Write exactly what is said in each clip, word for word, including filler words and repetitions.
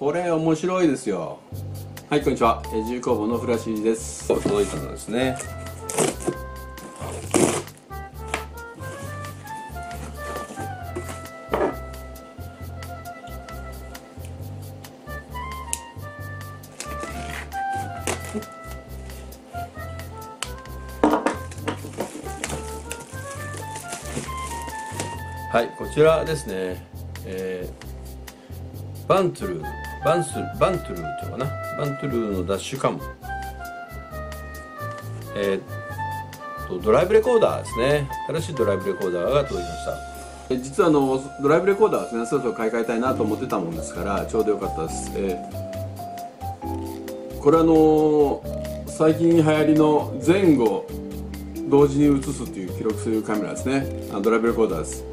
これ面白いですよ。はい、こんにちは、え銃工房のフラシーです。届いたのですね。はい、こちらですね、えー、バントゥルー、バンス、バントゥルーっていうのかな、バントゥルーのダッシュカム、えー、とドライブレコーダーですね。新しいドライブレコーダーが届きました。実はあのドライブレコーダーですね、そろそろ買い替えたいなと思ってたもんですから、ちょうどよかったです。えー、これあの最近流行りの前後同時に映すっていう記録するカメラですね。ドライブレコーダーです。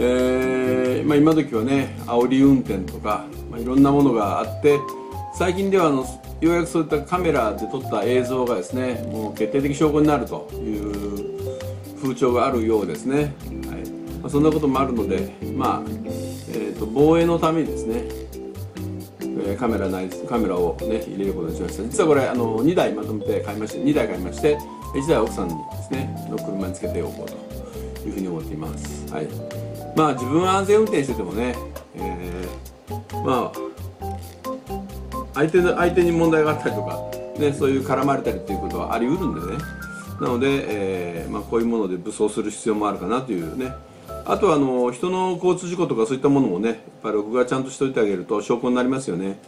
えーまあ、今時はね、煽り運転とか、まあ、いろんなものがあって、最近ではあのようやくそういったカメラで撮った映像がですね、もう決定的証拠になるという風潮があるようですね。はい、まあ、そんなこともあるので、まあえー、と防衛のためにですね、カメラ内カメラを、ね、入れることにしました。実はこれあのにだいまとめて買いまして、にだい買いまして、いちだいは奥さんにですねの車につけておこうというふうに思っています。はい、まあ自分は安全運転しててもね、えー、まあ相手の相手に問題があったりとか、ね、そういう絡まれたりということはありうるんでね。なので、えーまあ、こういうもので武装する必要もあるかなというね。あとはあの人の交通事故とかそういったものもね、やっぱり録画ちゃんとしておいてあげると証拠になりますよね。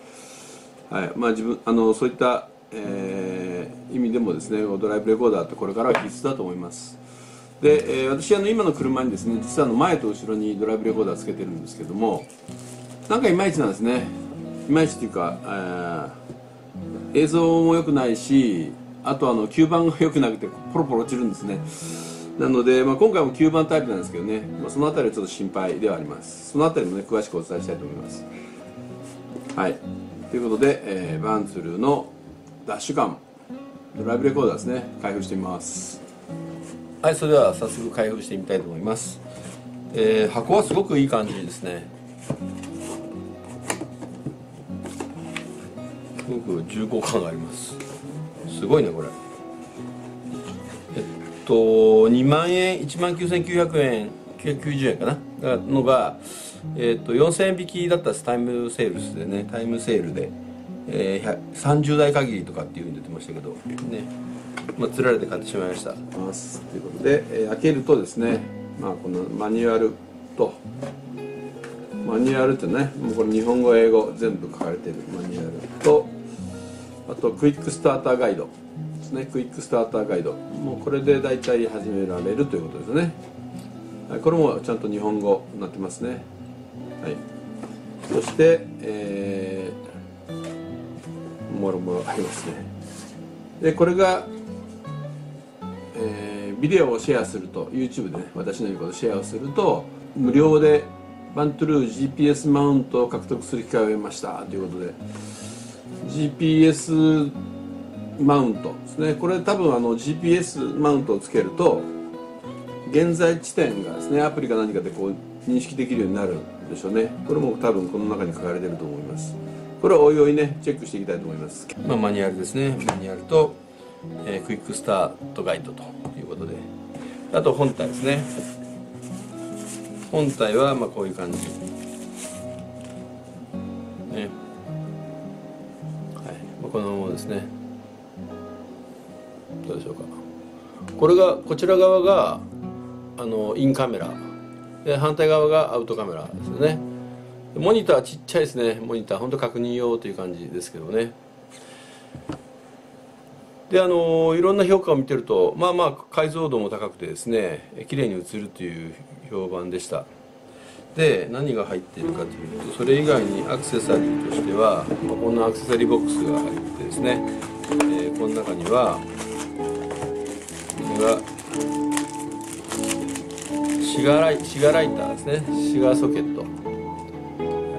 はい、まあ自分あのそういった、えー、意味でもですね、ドライブレコーダーってこれからは必須だと思います。で、えー、私あの今の車にですね、実はあの前と後ろにドライブレコーダーつけてるんですけども、なんかいまいちなんですね。いまいちというか、えー、映像も良くないし、あとあの吸盤が良くなくてポロポロ落ちるんですね。なので、まあ、今回も吸盤タイプなんですけどね、まあ、そのあたりはちょっと心配ではあります。そのあたりもね、詳しくお伝えしたいと思います。はい、ということで、えー、バンツルのダッシュカムドライブレコーダーですね、開封してみます。はい、それでは早速開封してみたいと思います。えー、箱はすごくいい感じですね。すごく重厚感があります。すごいねこれ。えっとにまんえん、いちまんきゅうせんきゅうひゃくえんきゅうひゃくきゅうじゅうえんかなのが、えっとよんせんえん引きだったんです。タイムセールスでね、タイムセールで、えー、さんじゅうだい限りとかっていうふうに出てましたけどね。まあ、釣られて買ってしまいました。ということで、えー、開けるとですね、まあ、このマニュアルとマニュアルってね、もうこれ日本語英語全部書かれているマニュアルと、あとクイックスターターガイドですね。クイックスターターガイド、もうこれで大体始められるということですね。はい、これもちゃんと日本語になってますね。はい、そして、えー、もろもろありますね。でこれがえー、ビデオをシェアすると YouTube でね、私の言うことをシェアをすると無料でバントゥルー ジーピーエス マウントを獲得する機会を得ましたということで、 ジーピーエス マウントですね。これ多分あの ジーピーエス マウントをつけると現在地点がですね、アプリか何かでこう認識できるようになるんでしょうね。これも多分この中に書かれてると思います。これをおいおいねチェックしていきたいと思います。まあ、マニュアルですね。マニュアルとえー、クイックスタートガイドということで、あと本体ですね。本体はまあこういう感じ、ね、はい、まあ、このままですね。どうでしょうか。これがこちら側があのインカメラで、反対側がアウトカメラですよね。モニターちっちゃいですね。モニター本当確認用という感じですけどね。であのいろんな評価を見てると、まあまあ解像度も高くてですね、綺麗に映るという評判でした。で何が入っているかというと、それ以外にアクセサリーとしては、まあ、こんなアクセサリーボックスが入ってですね、えー、この中にはこれがシガーライ、シガーライターですね。シガーソケット、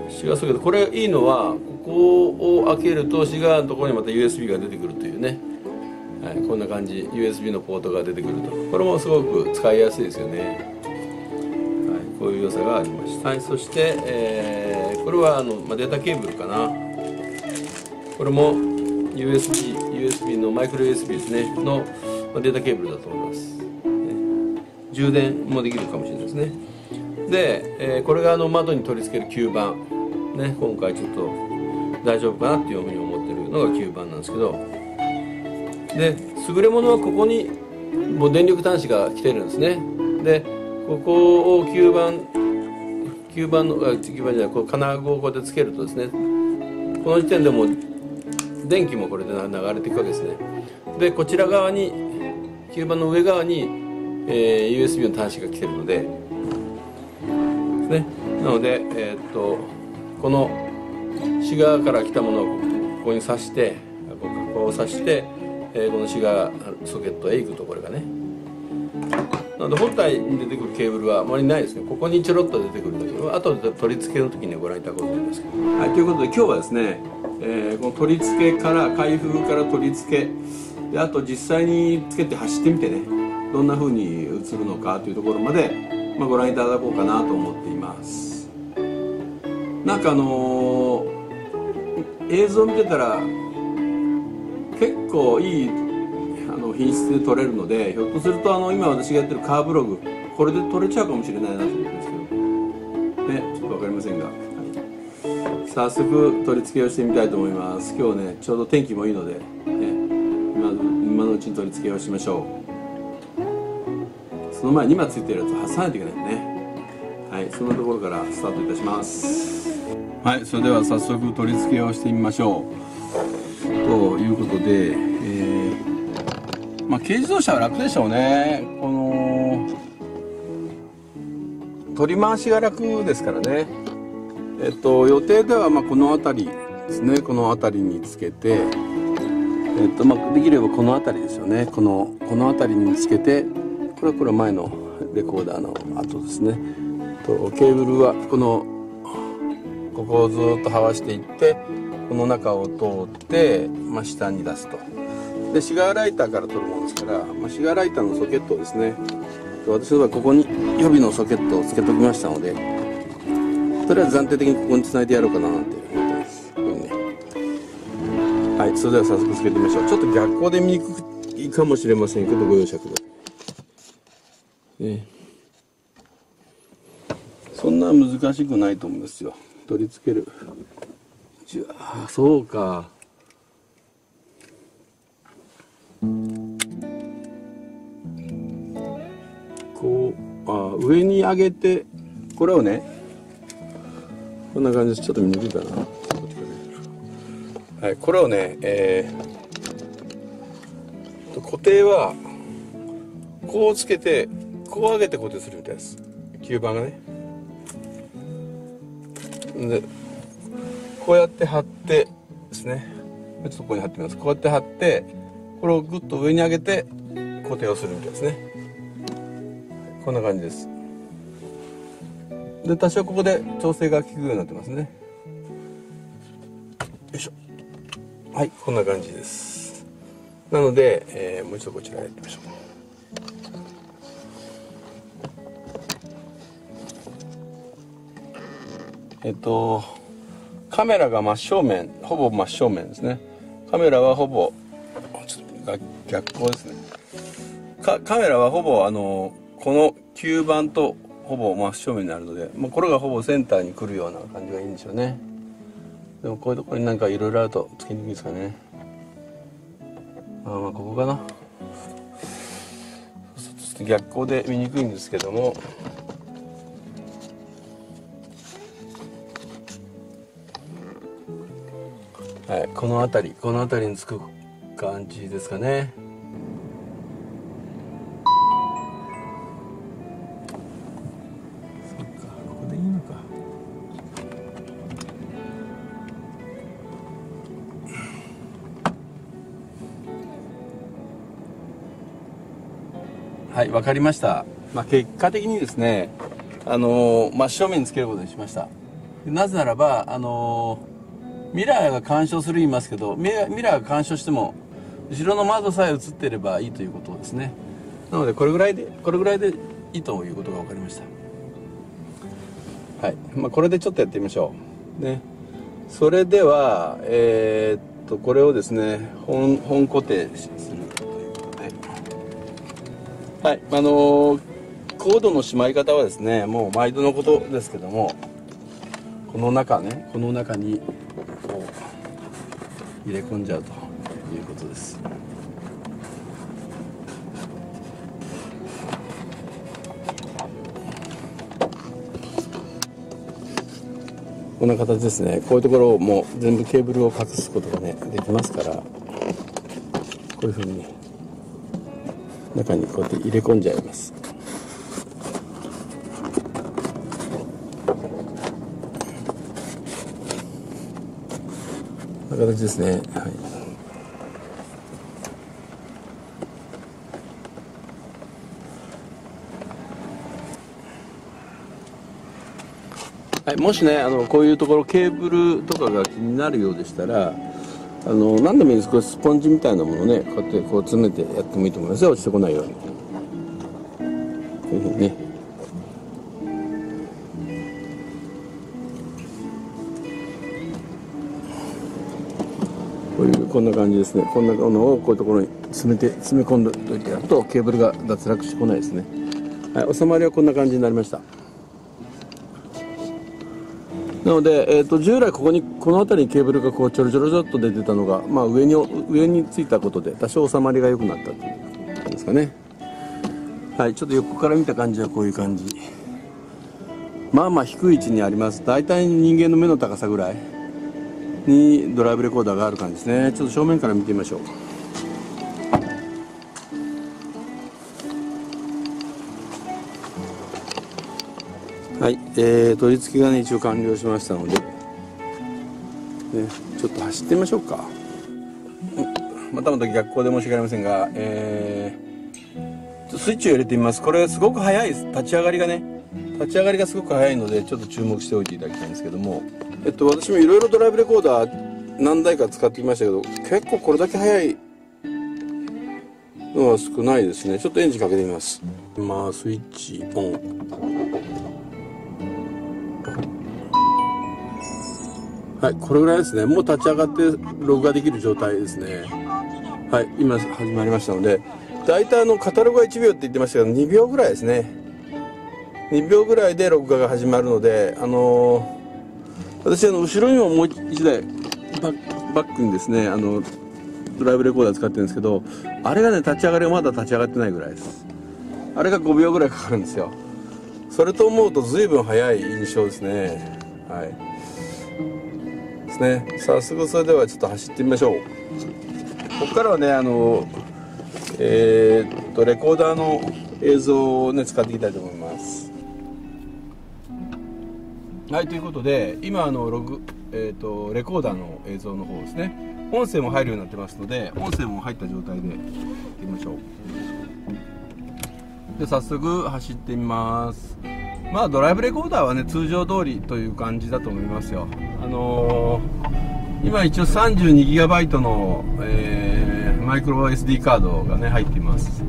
シガーソケット、これいいのはここを開けるとシガーのところにまた ユーエスビー が出てくるというね。はい、こんな感じ ユーエスビー のポートが出てくると、これもすごく使いやすいですよね。はい、こういう良さがありました。はい、そして、えー、これはあの、まあ、データケーブルかな、これも ユーエスビー、ユーエスビー のマイクロ ユーエスビー ですねのデータケーブルだと思います。充電もできるかもしれないですね。で、えー、これがあの窓に取り付ける吸盤、ね、今回ちょっと大丈夫かなっていうふうに思ってるのが吸盤なんですけど、で優れものはここにもう電力端子が来てるんですね。でここを吸盤、吸盤のあ吸盤じゃないこう金具をこうやってつけるとですね、この時点でもう電気もこれで流れていくわけですね。でこちら側に吸盤の上側に、えー、ユーエスビー の端子が来てるので、ね、なので、えー、っとこの市側から来たものをここに挿してここを挿して、えー、この市側ソケットへ行くとこれがね。なので本体に出てくるケーブルはあまりないですね。ここにちょろっと出てくるだけ、あとで取り付けの時にご覧いただこうと思いますけど、はい、ということで今日はですね、えー、この取り付けから開封から取り付けで、あと実際につけて走ってみてね、どんな風に映るのかというところまで、まあ、ご覧いただこうかなと思っています。なんかあのー、映像見てたら結構いいあの品質で撮れるので、ひょっとするとあの今私がやってるカーブログこれで撮れちゃうかもしれないなと思うんですけどね、ちょっと分かりませんが、はい、早速取り付けをしてみたいと思います。今日ねちょうど天気もいいので、ね、今, 今のうちに取り付けをしましょう。その前に今ついてるやつを外さないといけないね。はい、そんなところからスタートいたします。はい、それでは早速取り付けをしてみましょうということで、えー、まあ軽自動車は楽でしょうね。この取り回しが楽ですからね。えっと予定ではまあこの辺りですね、この辺りにつけて、えっとまあできればこの辺りですよね、このこの辺りにつけて、これはこれ前のレコーダーの後ですね。とケーブルはこのここをずっとはわしていって、この中を通って、まあ、下に出すと。でシガーライターから取るものですから、まあ、シガーライターのソケットをですね、私の場合ここに予備のソケットをつけときましたので、とりあえず暫定的にここにつないでやろうかななんて思ってます。こういうね。はい、それでは早速つけてみましょう。ちょっと逆光で見にくいかもしれませんけどご容赦ください。ね、そんな難しくないと思うんですよ。取り付ける。じゃあそうか。こうあ上に上げてこれをね、こんな感じです。ちょっと見にくいかな。はい、これをね、えー、固定はこうつけて。こう上げて固定するみたいです。吸盤がね。で、こうやって貼ってですね。ちょっとここに貼ってみます。こうやって貼って、これをぐっと上に上げて固定をするみたいですね。こんな感じです。で、多少ここで調整が効くようになってますね。よいしょ。はい、こんな感じです。なので、えー、もう一度こちらやってみましょう。えっと、カメラが真正面、ほぼ真正面ですね。カメラはほぼちょっと逆光ですね。かカメラはほぼあのこの吸盤とほぼ真正面になるので、まあ、これがほぼセンターに来るような感じがいいんでしょうね。でもこういうところになんかいろいろあるとつけにくいですかね。まあまあここかな。ちょっと逆光で見にくいんですけども。はい、この辺りこの辺りにつく感じですかね。そっか、ここでいいのか。はい、わかりました。まあ、結果的にですね、あのー、真正面につけることにしました。なぜならばあのーミラーが干渉する言いますけど、ミラーが干渉しても後ろの窓さえ映っていればいいということですね。なのでこれぐらいでこれぐらいでいいということが分かりました。はい、まあ、これでちょっとやってみましょうね。それではえー、っとこれをですね本本固定するということで、はいあのー、コードのしまい方はですねもう毎度のことですけども、この中ねこの中にこう入れ込んじゃうということです。こんな形ですね。こういうところをもう全部ケーブルを隠すことがねできますから、こういうふうに中にこうやって入れ込んじゃいます。こんな形ですね、はいはい、もしねあのこういうところケーブルとかが気になるようでしたら、あの何でもいいです。これスポンジみたいなものをねこうやってこう詰めてやってもいいと思いますよ。落ちてこないようにこういうふうにね、こういうこんな感じですね。こんなものをこういうところに詰めて詰め込んでおいてやるとケーブルが脱落してこないですね。はい、収まりはこんな感じになりました。なので、えー、と従来ここにこの辺りにケーブルがこうちょろちょろちょっと出てたのが、まあ、上に上についたことで多少収まりが良くなったということですかね。はい、ちょっと横から見た感じはこういう感じ、まあまあ低い位置にあります。大体人間の目の高さぐらいにドライブレコーダーがある感じですね。ちょっと正面から見てみましょう。はい、えー、取り付けがね一応完了しましたので、ね、ちょっと走ってみましょうか。またまた逆光で申し訳ありませんが、えー、ちょっとスイッチを入れてみます。これすごく早いです。立ち上がりがね立ち上がりがすごく早いのでちょっと注目しておいていただきたいんですけども、えっと私もいろいろドライブレコーダー何台か使ってきましたけど、結構これだけ早いのは少ないですね。ちょっとエンジンかけてみます。まあスイッチオン、はい、これぐらいですね。もう立ち上がって録画できる状態ですね。はい、今始まりましたので、大体あのカタログはいちびょうって言ってましたけどにびょうぐらいですね。にびょうぐらいで録画が始まるので、あのー、私あの後ろにももういちだいバ ッ, バックにですねあのドライブレコーダー使ってるんですけど、あれがね立ち上がりはまだ立ち上がってないぐらいです。あれがごびょうぐらいかかるんですよ。それと思うと随分早い印象ですね。はいね、早速それではちょっと走ってみましょう。ここからはねあの、えー、っとレコーダーの映像をね使っていきたいと思います。はい、ということで今あのログ、えー、っとレコーダーの映像の方ですね、音声も入るようになってますので音声も入った状態でいってみましょう。で早速走ってみます。まあドライブレコーダーはね通常通りという感じだと思いますよ。あのー、今一応 さんじゅうにギガバイト の、えー、マイクロ エスディー カードがね入っています。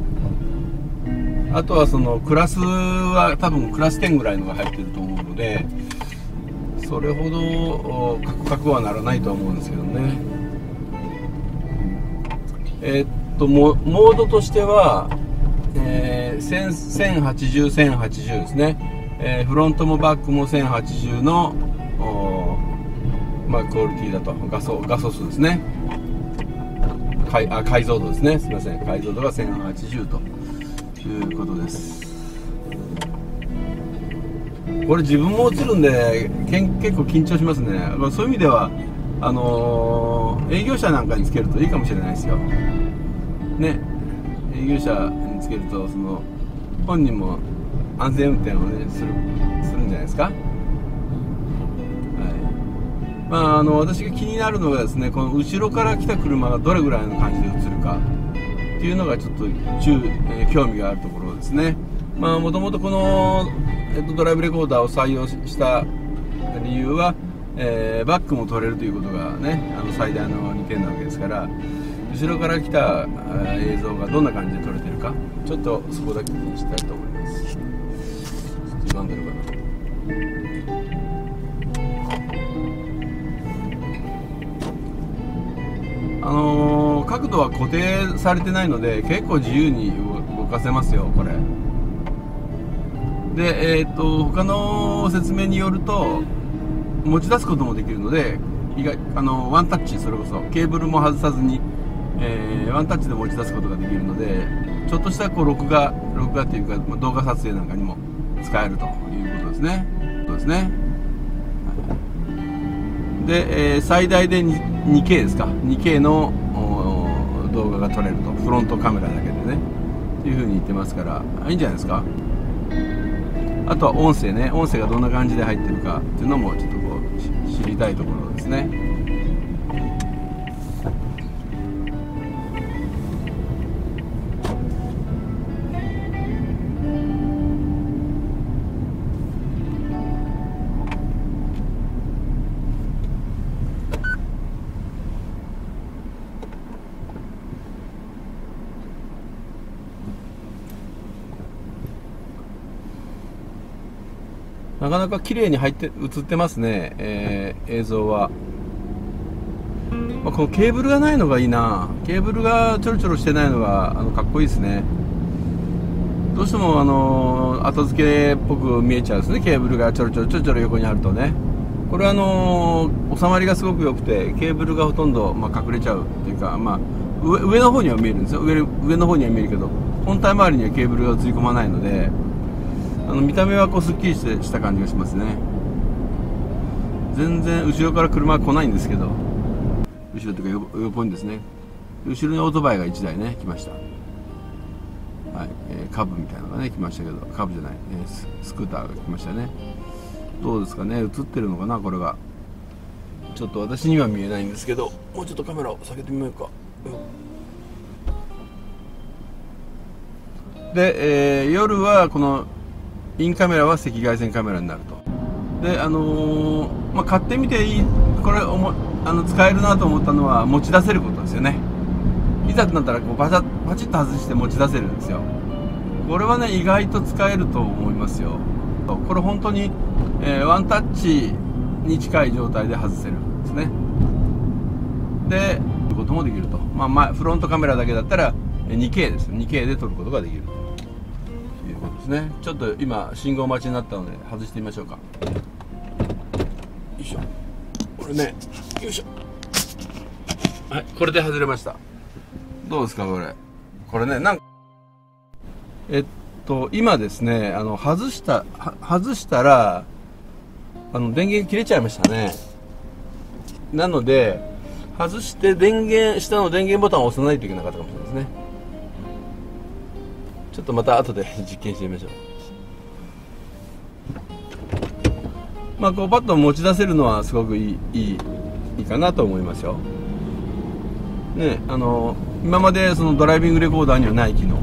あとはそのクラスは多分クラスじゅうぐらいのが入ってると思うので、それほどカクカクはならないとは思うんですけどね。えー、っとモードとしては、えー、せんはちじゅう、せんはちじゅうですね。えー、フロントもバックもせんはちじゅうの、まあ、クオリティだと画素、画素数ですね、解、あ、解像度ですね、すみません、解像度がせんはちじゅうということです。これ自分も映るんでけん結構緊張しますね。そういう意味ではあのー、営業車なんかにつけるといいかもしれないですよね。営業車につけるとその本人も安全運転を、ね、する、するんじゃないですか。はい、まああの私が気になるのがですね、この後ろから来た車がどれぐらいの感じで映るかっていうのがちょっと注、えー、興味があるところですね。まあもともとこの、えっと、ドライブレコーダーを採用した理由は、えー、バックも取れるということがねあの最大のにてんなわけですから、後ろから来た映像がどんな感じで撮れてるか、ちょっとそこだけ気にしたいと思います。なんだろうかな。あのー、角度は固定されてないので結構自由に動かせますよこれで。えー、っと他の説明によると持ち出すこともできるので、意外あのワンタッチ、それこそケーブルも外さずに、えー、ワンタッチで持ち出すことができるので、ちょっとしたこう録画録画というか、まあ、動画撮影なんかにも使えるということですね。そうですね。で、えー、最大で にケー ですか にケー の動画が撮れると、フロントカメラだけでねというふうに言ってますから、いいんじゃないですか。あとは音声ね、音声がどんな感じで入ってるかっていうのもちょっとこう知りたいところですね。なかなか綺麗に入って映ってますね、えー、映像は、まあ、このケーブルがないのがいいな。ケーブルがちょろちょろしてないのがあのかっこいいですね。どうしてもあの後付けっぽく見えちゃうんですね、ケーブルがちょろちょろちょろちょろ横にあるとね。これはあの収まりがすごく良くて、ケーブルがほとんど、まあ、隠れちゃうっていうか、まあ、上、上の方には見えるんですよ。 上、上の方には見えるけど本体周りにはケーブルが映り込まないので、あの見た目はこうすっきりしてした感じがしますね。全然後ろから車は来ないんですけど、後ろというか横にですね、後ろにオートバイがいちだいね来ました。はい、えー、カブみたいなのがね来ましたけど、カブじゃない、えー、ス, スクーターが来ましたね。どうですかね、映ってるのかなこれが。ちょっと私には見えないんですけど、もうちょっとカメラを下げてみようか。で、えー、夜はこのインカメラは赤外線カメラになると。で、あのーまあ、買ってみていい、これおもあの使えるなと思ったのは持ち出せることですよね。いざとなったらこうバチャバチッと外して持ち出せるんですよ。これはね意外と使えると思いますよ。これ本当に、えー、ワンタッチに近い状態で外せるんですね。で撮ることもできると、まあ、まあフロントカメラだけだったら にケー です。 にケー で撮ることができるということですね。ちょっと今信号待ちになったので外してみましょうか。よいしょ、これね、よいしょ、はい、これで外れました。どうですかこれ。これね、なんかえっと今ですね、あの外した外したらあの電源切れちゃいましたね。なので外して電源下の電源ボタンを押さないといけなかったかもしれないですね。ちょっとまた後で実験してみましょう。まあこうパッと持ち出せるのはすごくいいいいいいかなと思いますよ。ね、あの今までそのドライビングレコーダーにはない機能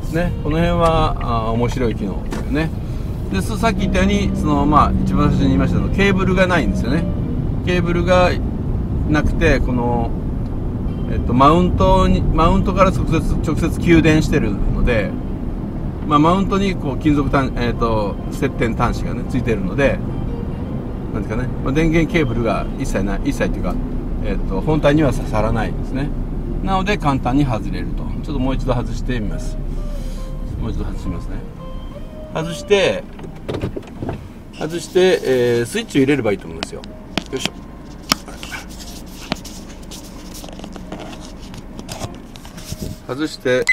ですね。この辺はあ面白い機能ですよね。でさっき言ったようにその、まあ、一番最初に言いましたけどケーブルがないんですよね。ケーブルがなくてこのえっと、マウントにマウントから直接直接給電してるので、まあ、マウントにこう金属端、えっと、接点端子がねついてるので、なんですかね、まあ、電源ケーブルが一切ない、一切というか、えっと、本体には刺さらないですね。なので簡単に外れると。ちょっともう一度外してみます。もう一度外しますね。外して外して、えー、スイッチを入れればいいと思うんですよ。よいしょ、外して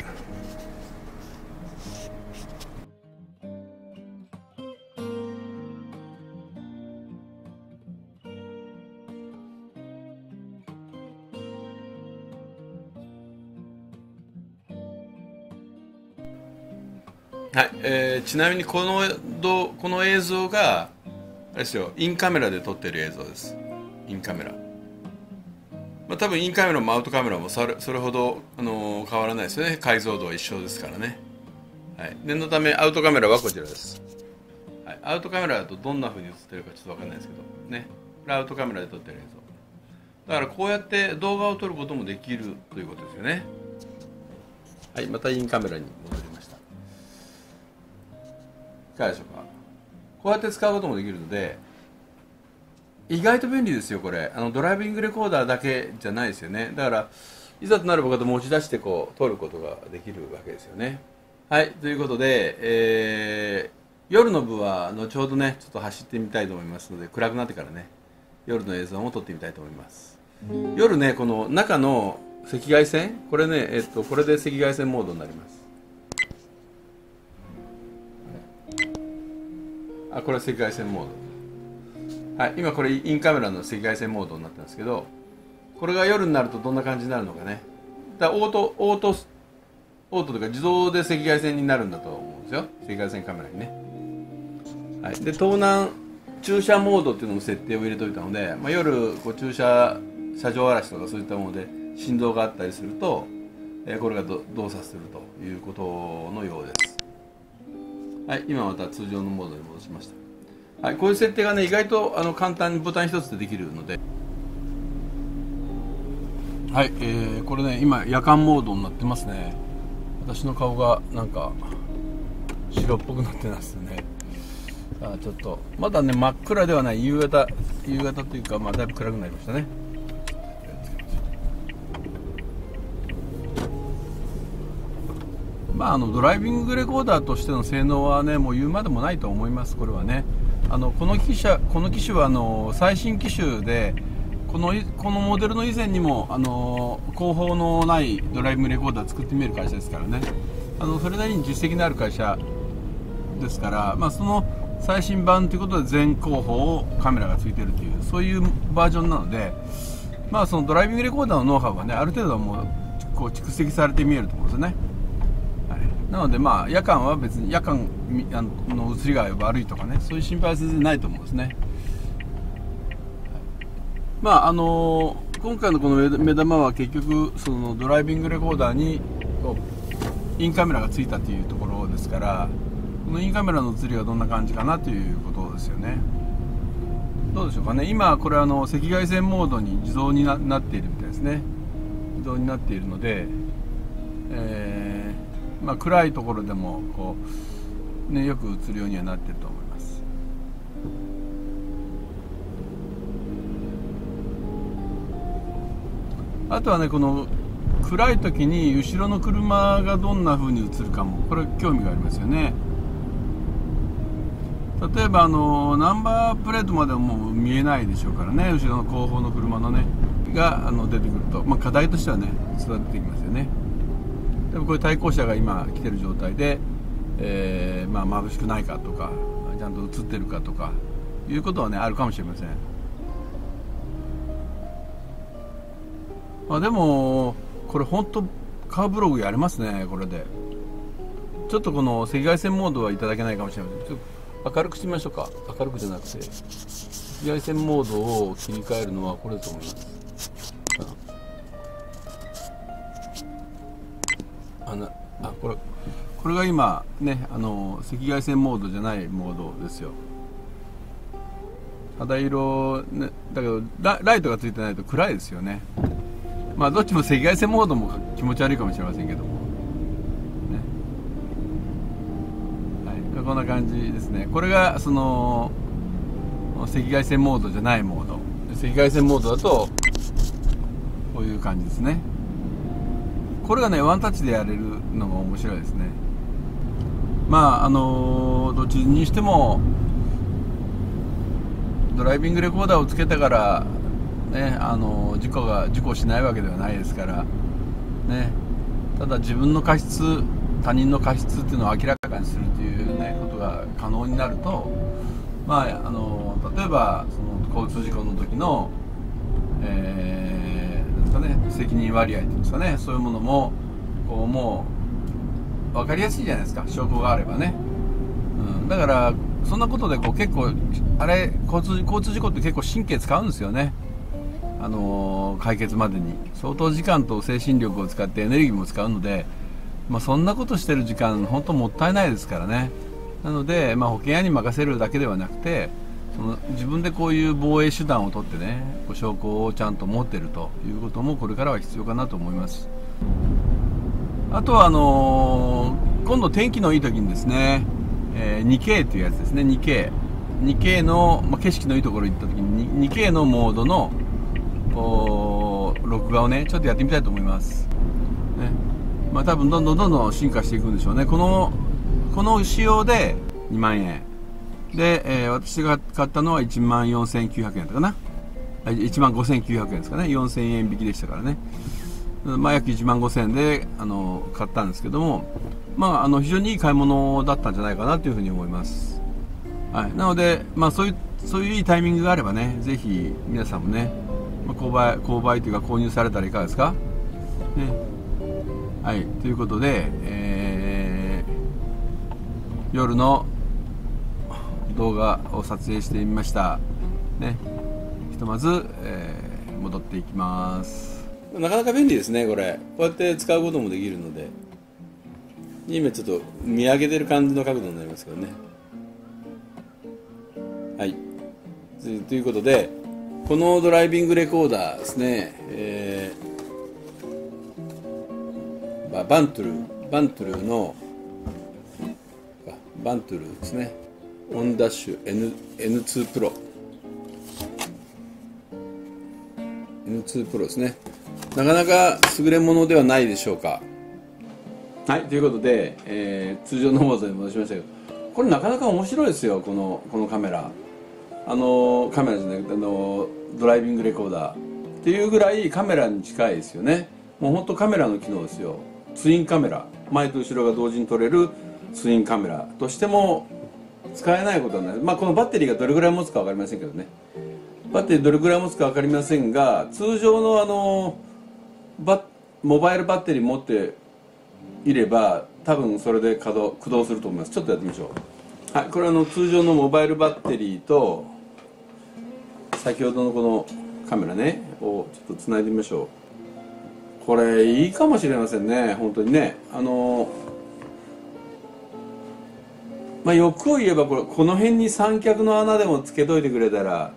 はい、えー、ちなみにこのどこの映像があれですよ、インカメラで撮ってる映像です。インカメラ、まあ、多分インカメラもアウトカメラもそれほど、あのー、変わらないですよね。解像度は一緒ですからね。はい、念のためアウトカメラはこちらです、はい、アウトカメラだとどんな風に映ってるかちょっと分かんないですけどね、これアウトカメラで撮ってる映像だから、こうやって動画を撮ることもできるということですよね。はい、またインカメラに戻りました。いかがでしょうか。こうやって使うこともできるので、意外と便利ですよ、これ。あのドライビングレコーダーだけじゃないですよね。だからいざとなればこうやって持ち出してこう撮ることができるわけですよね。はい、ということで、えー、夜の部は後ほどねちょっと走ってみたいと思いますので、暗くなってからね夜の映像も撮ってみたいと思います。夜ね、この中の赤外線、これね、えっとこれで赤外線モードになります。あ、これ赤外線モード。はい、今これインカメラの赤外線モードになったんですけど、これが夜になるとどんな感じになるのかね。だからオートオートオートとか自動で赤外線になるんだと思うんですよ、赤外線カメラにね。はい、で盗難駐車モードっていうのも設定を入れといたので、まあ、夜こう駐車車上荒らしとかそういったもので振動があったりすると、えー、これがど動作するということのようです。はい、今また通常のモードに戻しました。はい、こういう設定がね、意外とあの簡単にボタン一つでできるので。はい、えー、これね、今夜間モードになってますね。私の顔がなんか白っぽくなってますね。さあ、ちょっとまだね、真っ暗ではない、夕方、夕方というか、まあだいぶ暗くなりましたね。まあ、あのドライビングレコーダーとしての性能はね、もう言うまでもないと思います、これはね。あのこの機種、この機種はあの最新機種で、この、このモデルの以前にもあの後方のないドライビングレコーダー作ってみる会社ですからね、あのそれなりに実績のある会社ですから、まあ、その最新版ということで、全後方カメラがついているという、そういうバージョンなので、まあ、そのドライビングレコーダーのノウハウがね、ある程度はもうこう蓄積されて見えると思うんですよね。なので、まあ夜間は別に夜間の映りが悪いとかね、そういう心配は全然ないと思うんですね。まああのー、今回のこの目玉は結局そのドライビングレコーダーにインカメラがついたというところですから、このインカメラの映りがどんな感じかなということですよね。どうでしょうかね。今これあの赤外線モードに自動になっているみたいですね。自動になっているので、えーまあ暗いところでもこう、ね、よく映るようにはなってると思います。あとはね、この暗い時に後ろの車がどんな風に映るかも、これ興味がありますよね。例えばあのナンバープレートまではもう見えないでしょうからね、後ろの後方の車のねがあの出てくると、まあ課題としてはね育ててきますよね。でもこれ対向車が今来てる状態で、えーまあ、眩しくないかとかちゃんと映ってるかとかいうことはねあるかもしれません。まあ、でもこれ本当カーブログやれますね。これでちょっとこの赤外線モードはいただけないかもしれません。ちょっと明るくしてみましょうか。明るくじゃなくて赤外線モードを切り替えるのはこれだと思います。あ、これ、これが今ねあの赤外線モードじゃないモードですよ。肌色、ね、だけど ラ, ライトがついてないと暗いですよね。まあどっちも赤外線モードも気持ち悪いかもしれませんけども、ね、はい、こんな感じですね。これがその赤外線モードじゃないモード、赤外線モードだとこういう感じですね。これがねワンタッチでやれるのが面白いですね。まああのー、どっちにしてもドライビングレコーダーをつけたから、ねあのー、事故が事故しないわけではないですから、ね、ただ自分の過失他人の過失っていうのを明らかにするという、ね、ことが可能になると、まああのー、例えばその交通事故の時の、えー責任割合というんですかね、そういうものもこうもう分かりやすいじゃないですか、証拠があればね、うん、だからそんなことでこう結構あれ交通、交通事故って結構神経使うんですよね。あのー、解決までに相当時間と精神力を使ってエネルギーも使うので、まあ、そんなことしてる時間本当もったいないですからね。なので、まあ、保険屋に任せるだけではなくて、その自分でこういう防衛手段を取ってね、証拠をちゃんと持っているということもこれからは必要かなと思います。あとはあのー、今度天気のいい時にですね、えー、ツーケー というやつですね。 ツーケーにケー の、まあ、景色のいいところに行った時に にケー のモードの録画をねちょっとやってみたいと思います、ね。まあ、多分どんどんどんどん進化していくんでしょうね。このこの仕様でにまんえんで、えー、私が買ったのはいちまんよんせんきゅうひゃくえんだったかな、いちまんごせんきゅうひゃくえんですかね、よんせんえん引きでしたからね、まあ、約いちまんごせんえんであの買ったんですけども、まあ、あの非常にいい買い物だったんじゃないかなというふうに思います。はい、なので、まあ、そういうそういういいタイミングがあればね、ぜひ皆さんもね、まあ、購買購買というか購入されたらいかがですか、ね。はい、ということで、えー、夜の動画を撮影してみました、ね。ひとまず、えー、戻っていきます。なかなか便利ですね、これ。こうやって使うこともできるので、今ちょっと見上げてる感じの角度になりますけどね。はい、ということでこのドライビングレコーダーですね、えー、バントゥルバントゥルのバントゥルですね、オンダッシュ エヌツープロ エヌツープロ ですね。なかなか優れものではないでしょうか。はい、ということで、えー、通常のモードに戻しましたけど、これなかなか面白いですよ、このこのカメラ。あのカメラじゃなくて、あのドライビングレコーダーっていうぐらいカメラに近いですよね。もう本当カメラの機能ですよ。ツインカメラ、前と後ろが同時に撮れるツインカメラとしても使えないことはない。まあ、このバッテリーがどれぐらい持つか分かりませんけどね、バッテリーどれぐらい持つか分かりませんが、通常のあのバモバイルバッテリー持っていれば多分それで稼働、駆動すると思います。ちょっとやってみましょう。はい、これはあの通常のモバイルバッテリーと先ほどのこのカメラねをちょっとつないでみましょう。これいいかもしれませんね、本当にね。あのまあ欲を言えばこれこの辺に三脚の穴でもつけといてくれたら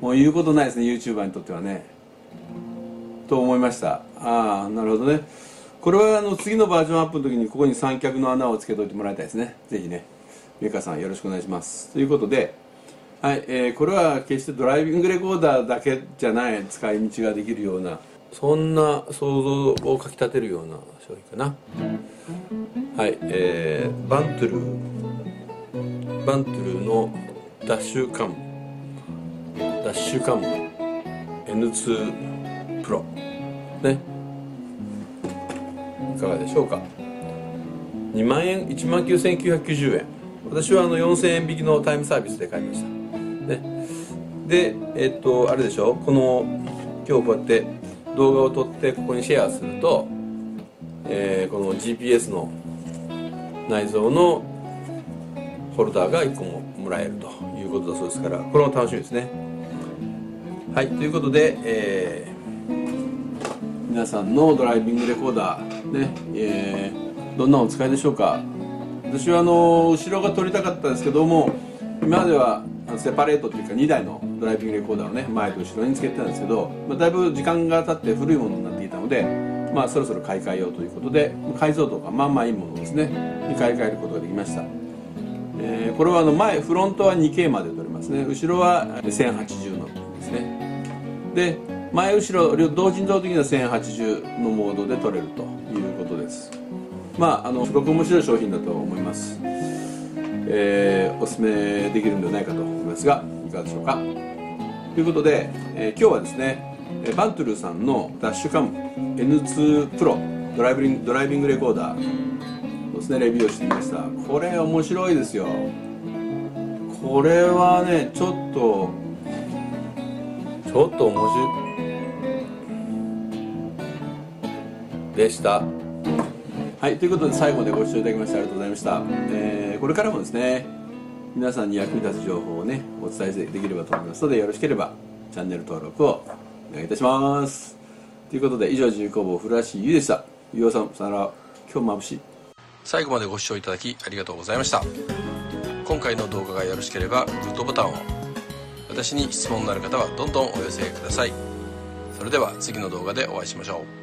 もう言うことないですね、 YouTuber にとってはね、と思いました。ああ、なるほどね。これはあの次のバージョンアップの時にここに三脚の穴をつけておいてもらいたいですね。ぜひね、メーカーさんよろしくお願いします。ということで、はい、えー、これは決してドライビングレコーダーだけじゃない使い道ができるような、そんな想像をかきたてるような商品かな。はい、えー、バントゥルー、バントゥルーのダッシュカム、ダッシュカム エヌツープロ ね。いかがでしょうか。にまんえん、いちまんきゅうせんきゅうひゃくきゅうじゅうえん、私はあのよんせんえん引きのタイムサービスで買いました、ね。でえっとあれでしょ、この今日こうやって動画を撮ってここにシェアすると、えー、この ジーピーエス の内蔵のフォルダーがいっこももらえるということだそうですから、これも楽しみですね。はい、ということで、えー、皆さんのドライビングレコーダーね、えー、どんなお使いでしょうか。私はあの後ろが撮りたかったんですけども、今まではセパレートというかにだいのドライビングレコーダーをね前と後ろにつけてたんですけど、まあ、だいぶ時間が経って古いものになっていたので、まあ、そろそろ買い替えようということで、解像度がまあまあいいものですねに買い替えることができました、えー、これはあの前フロントは にケー まで撮れますね、後ろはせんはちじゅうのですね。で前後ろ同時に撮る時にはせんはちじゅうのモードで撮れるということです。まああのすごく面白い商品だと思います、えー、おすすめできるんではないかと思いますが、いかがでしょうか。ということで、えー、今日はですねバントゥルさんのダッシュカム エヌツープロ ドライビング、ドライビングレコーダーですね、レビューをしてみました。これ面白いですよ。これはねちょっとちょっと面白いでした。はい、ということで最後までご視聴いただきましてありがとうございました。えー、これからもですね、皆さんに役に立つ情報をね、お伝えできればと思いますので、よろしければチャンネル登録をお願いいたします。ということで、以上、自由工房古橋優でした。ゆうおさん、さよなら。今日も眩しい。最後までご視聴いただきありがとうございました。今回の動画がよろしければ、グッドボタンを。私に質問のある方は、どんどんお寄せください。それでは、次の動画でお会いしましょう。